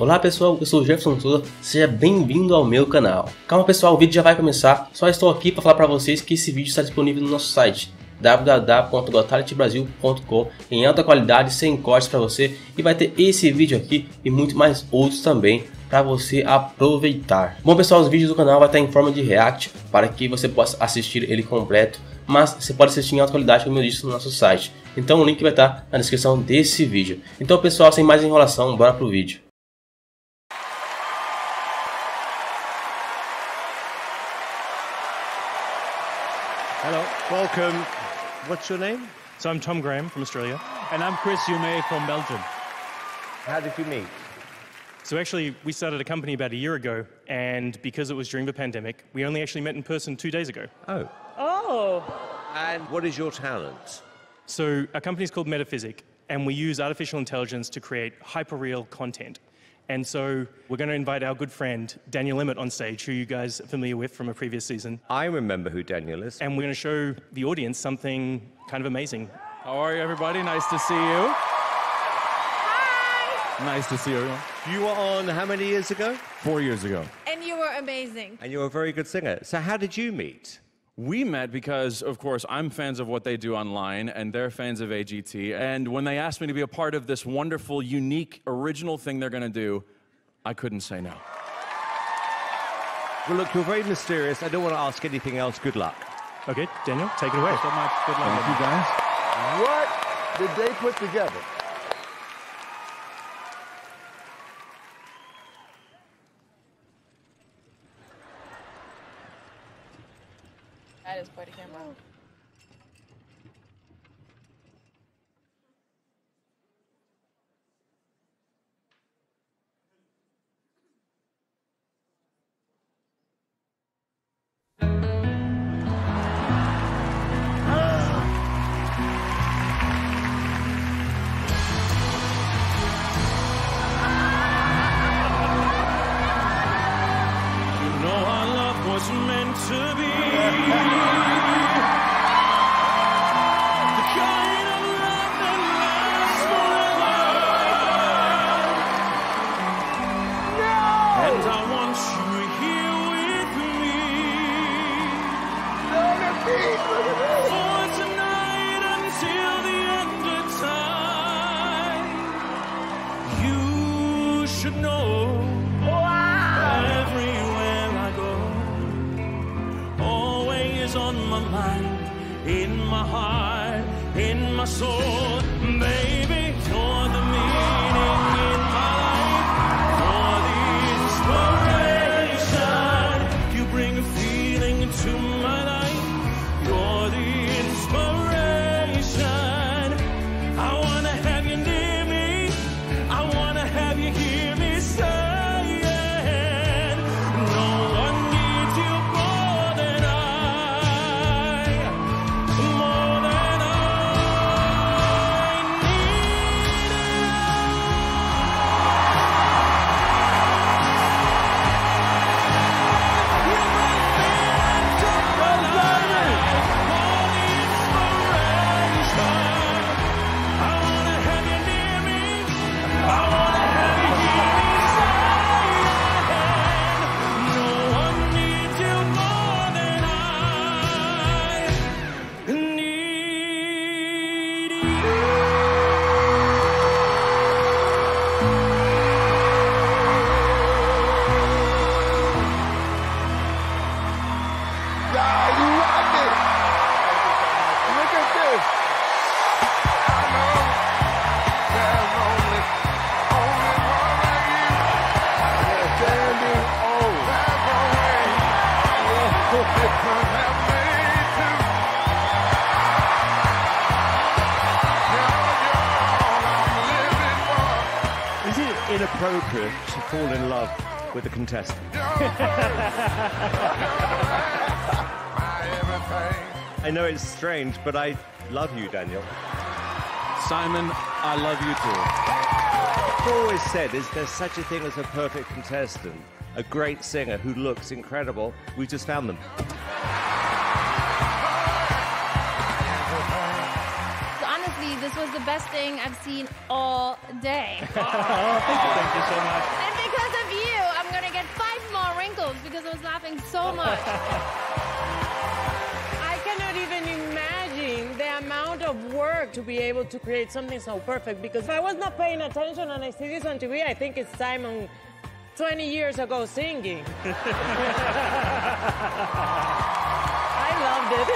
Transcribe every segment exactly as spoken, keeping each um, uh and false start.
Olá pessoal, eu sou o Jefferson Souza, seja bem-vindo ao meu canal. Calma pessoal, o vídeo já vai começar, só estou aqui para falar para vocês que esse vídeo está disponível no nosso site w w w ponto gotality brasil ponto com em alta qualidade, sem cortes para você, e vai ter esse vídeo aqui e muito mais outros também para você aproveitar. Bom pessoal, os vídeos do canal vai estar em forma de react para que você possa assistir ele completo, mas você pode assistir em alta qualidade, como eu disse, no nosso site. Então o link vai estar na descrição desse vídeo. Então pessoal, sem mais enrolação, bora pro vídeo. Hello, welcome. What's your name? So I'm Tom Graham from Australia. And I'm Chris Ume from Belgium. How did you meet? So actually, we started a company about a year ago, and because it was during the pandemic, we only actually met in person two days ago. Oh. Oh. And what is your talent? So our company is called Metaphysic, and we use artificial intelligence to create hyper-real content. And so we're going to invite our good friend, Daniel Emmett, on stage, who you guys are familiar with from a previous season. I remember who Daniel is. And we're going to show the audience something kind of amazing. How are you, everybody? Nice to see you. Hi. Nice to see you. You were on how many years ago? Four years ago. And you were amazing. And you were a very good singer. So how did you meet? We met because, of course, I'm fans of what they do online, and they're fans of A G T. And when they asked me to be a part of this wonderful, unique, original thing they're going to do, I couldn't say no. Well, look, you're very mysterious. I don't want to ask anything else. Good luck. Okay, Daniel, take it away. Thank you so much. Good luck. Thank you, guys. What did they put together? That is quite a camera. Oh. In my heart, in my soul, baby, you're the meaning in my life, you're the inspiration. You bring a feeling into my life, you're the inspiration. I want to have you near me, I want to have you hear me say. Appropriate to fall in love with a contestant. I know it's strange, but I love you, Daniel. Simon, I love you too. I've always said, is there such a thing as a perfect contestant? A great singer who looks incredible? We just found them. This was the best thing I've seen all day. Oh, thank you so much. because I was laughing so much. I cannot even imagine the amount of work to be able to create something so perfect, because if I was not paying attention and I see this on T V, I think it's Simon twenty years ago singing. I loved it.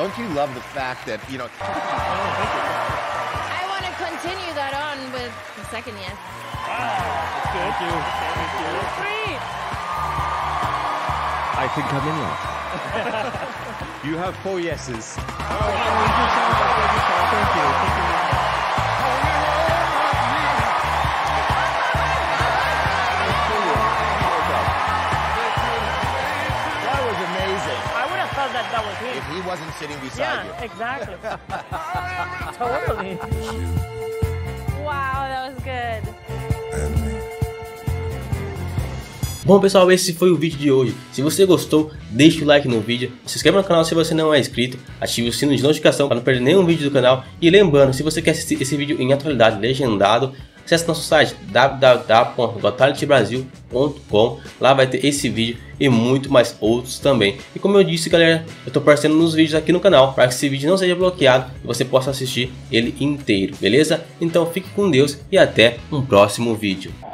Don't you love the fact that, you know... I want to continue that on with the second yes. Wow. Thank you. Thank you. Three. I can come in last. You have four yeses. Oh, thank you. Thank you. That, that was him. If he wasn't sitting beside yeah, you. Yeah, exactly. Totally. Wow, that was good. Bom, pessoal, esse foi o vídeo de hoje. Se você gostou, deixe o like no vídeo, se inscreva no canal se você não é inscrito, ative o sino de notificação para não perder nenhum vídeo do canal. E lembrando, se você quer assistir esse vídeo em atualidade legendado, acesse nosso site w w w ponto gotality brasil ponto com, lá vai ter esse vídeo e muito mais outros também. E como eu disse, galera, eu tô aparecendo nos vídeos aqui no canal para que esse vídeo não seja bloqueado e você possa assistir ele inteiro, beleza? Então fique com Deus e até um próximo vídeo.